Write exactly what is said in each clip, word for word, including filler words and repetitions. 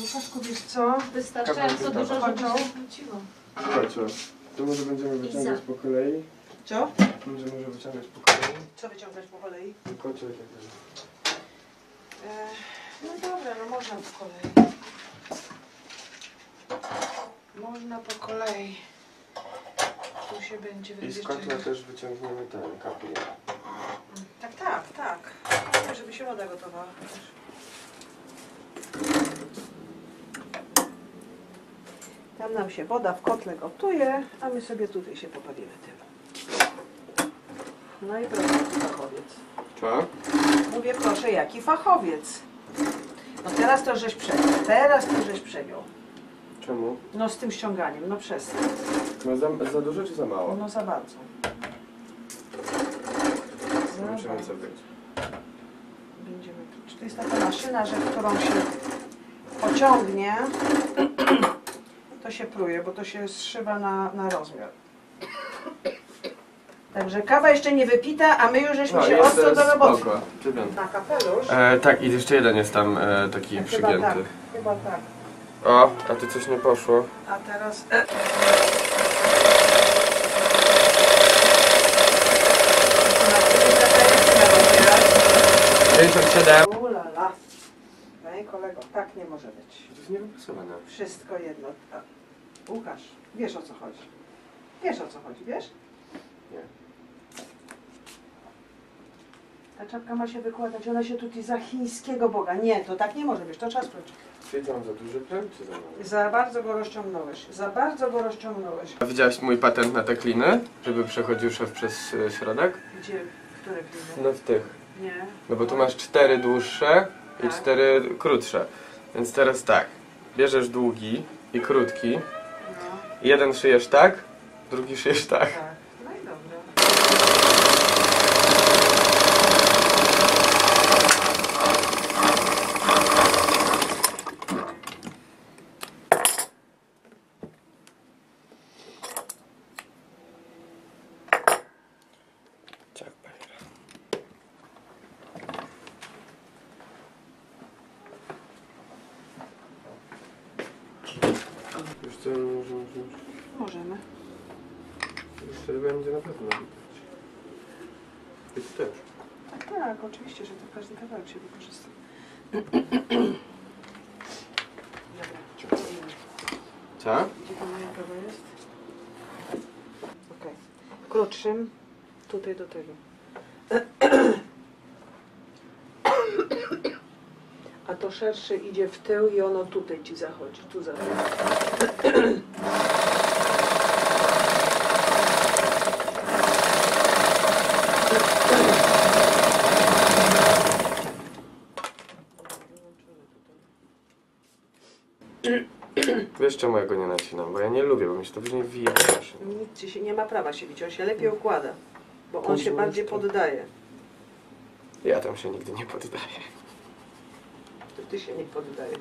Łukaszku, wiesz co? Wystarczająco dużo, żeby się zwróciło. Słuchajcie, to może będziemy wyciągać po kolei. Co? Będziemy może wyciągać po kolei. Co wyciągać po kolei? Kocie jakiegoś. E, no dobra, no można po kolei. Można po kolei. Tu się będzie wyciągać. I z kotła też wyciągniemy ten kapiel. Tak, tak, tak. Żeby się woda gotowała. Tam nam się woda w kotle gotuje, a my sobie tutaj się popalimy tym. No i proszę, jaki fachowiec. Co? Mówię, proszę, jaki fachowiec. No teraz to żeś przegiął, teraz to żeś przegiął. Czemu? No z tym ściąganiem, no przestań. No za, za dużo czy za mało? No za bardzo. Za Musimy bardzo. Być. Będziemy pić. To jest taka maszyna, że którą się pociągnie, to się pruje, bo to się zszywa na, na rozmiar. Także kawa jeszcze nie wypita, a my już żeśmy no, się ostro do roboty. Na kapelusz? E, tak, i jeszcze jeden jest tam e, taki chyba przygięty. Tak, chyba tak. O, a tu coś nie poszło. A teraz... E. pięćdziesiąt siedem. Ulala. Ej kolego, tak nie może być. To jest niewypracowane. Wszystko jedno. A, Łukasz, wiesz o co chodzi. Wiesz o co chodzi, wiesz? Nie. Ta czapka ma się wykładać, ona się tutaj za chińskiego Boga. Nie, to tak nie może być, to trzeba spróbować. Siedzą za duży pręt, czy za mało? Za bardzo go rozciągnąłeś, za bardzo go rozciągnąłeś. A widziałaś mój patent na te kliny? Żeby przechodził szef przez y, środek? Gdzie? Które kliny? No w tych. Nie. No bo tu masz cztery dłuższe i tak. Cztery krótsze. Więc teraz tak, bierzesz długi i krótki. No. Jeden szyjesz tak, drugi szyjesz tak. tak. Możemy. Jeszcze będzie na pewno widać. I ty też. Tak, tak, oczywiście, że to każdy kawałek się wykorzysta. Dobra. Co? Gdzie ta moja prawa jest? Okej. Okay. Krótszym tutaj do tego. A to szerszy idzie w tył i ono tutaj ci zachodzi. Tu zachodzi. Wiesz czemu ja go nie nacinam? Bo ja nie lubię, bo mi się to później wije. Nic ci się nie ma prawa się bić, on się lepiej układa. Bo on się bardziej poddaje. Ja tam się nigdy nie poddaję. To ty się nie poddajesz.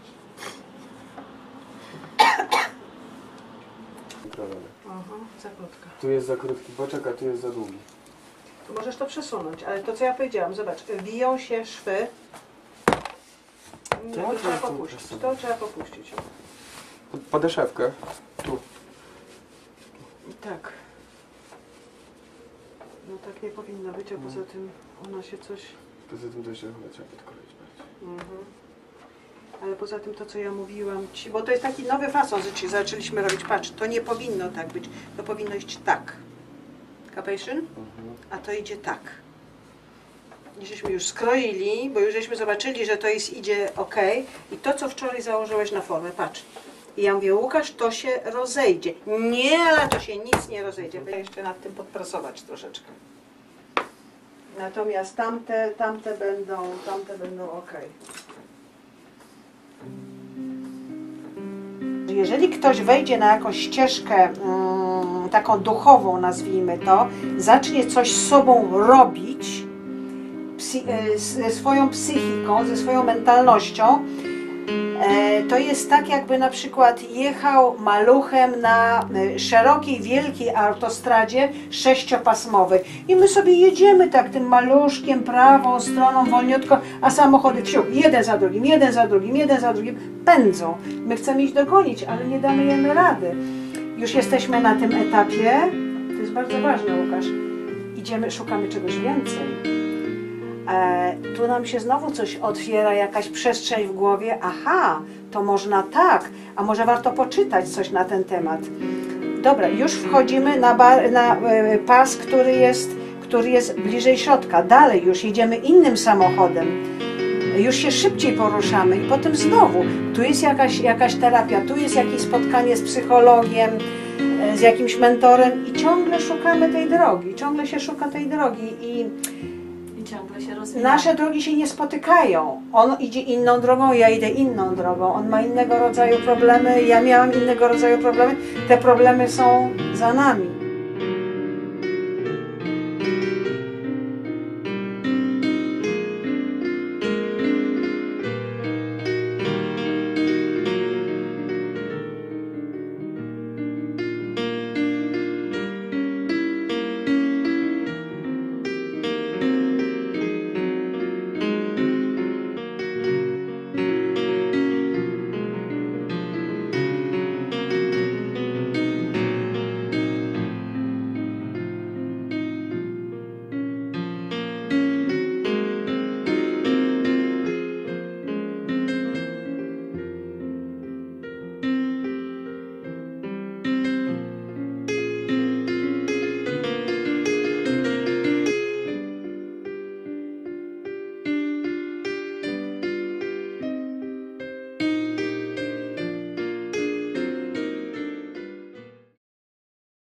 Aha, za krótka. Tu jest za krótki boczek, a tu jest za długi. Tu możesz to przesunąć, ale to co ja powiedziałam, zobacz, wiją się szwy. No, to trzeba popuścić. To trzeba popuścić. Podeszewkę. Tu. I tak. No tak nie powinno być, a poza tym ona się coś... Poza tym to się chyba trzeba podkroić bardziej. Mhm. Ale poza tym to, co ja mówiłam ci... Bo to jest taki nowy fason, że zaczęliśmy robić. Patrz, to nie powinno tak być. To powinno iść tak. Kapejszyn? Mhm. A to idzie tak. I żeśmy już skroili, bo już żeśmy zobaczyli, że to jest, idzie ok. I to, co wczoraj założyłeś na formę, patrz. I ja mówię, Łukasz, to się rozejdzie. Nie, ale to się nic nie rozejdzie. Będę jeszcze nad tym podprasować troszeczkę. Natomiast tamte, tamte będą, tamte będą ok. Jeżeli ktoś wejdzie na jakąś ścieżkę um, taką duchową, nazwijmy to, zacznie coś z sobą robić, ze swoją psychiką, ze swoją mentalnością, To jest tak, jakby na przykład jechał maluchem na szerokiej, wielkiej autostradzie sześciopasmowej i my sobie jedziemy tak tym maluszkiem, prawą stroną, wolniutko, a samochody wsiu, jeden za drugim, jeden za drugim, jeden za drugim, pędzą. My chcemy ich dogonić, ale nie damy im rady. Już jesteśmy na tym etapie, to jest bardzo ważne, Łukasz, idziemy, szukamy czegoś więcej. E, tu nam się znowu coś otwiera, jakaś przestrzeń w głowie, aha, to można tak, a może warto poczytać coś na ten temat. Dobra, już wchodzimy na, bar, na e, pas, który jest, który jest bliżej środka, dalej już jedziemy innym samochodem, już się szybciej poruszamy i potem znowu, tu jest jakaś, jakaś terapia, tu jest jakieś spotkanie z psychologiem, e, z jakimś mentorem i ciągle szukamy tej drogi, ciągle się szuka tej drogi i ciągle się rozwija. Nasze drogi się nie spotykają. On idzie inną drogą, ja idę inną drogą. On ma innego rodzaju problemy, ja miałam innego rodzaju problemy. Te problemy są za nami.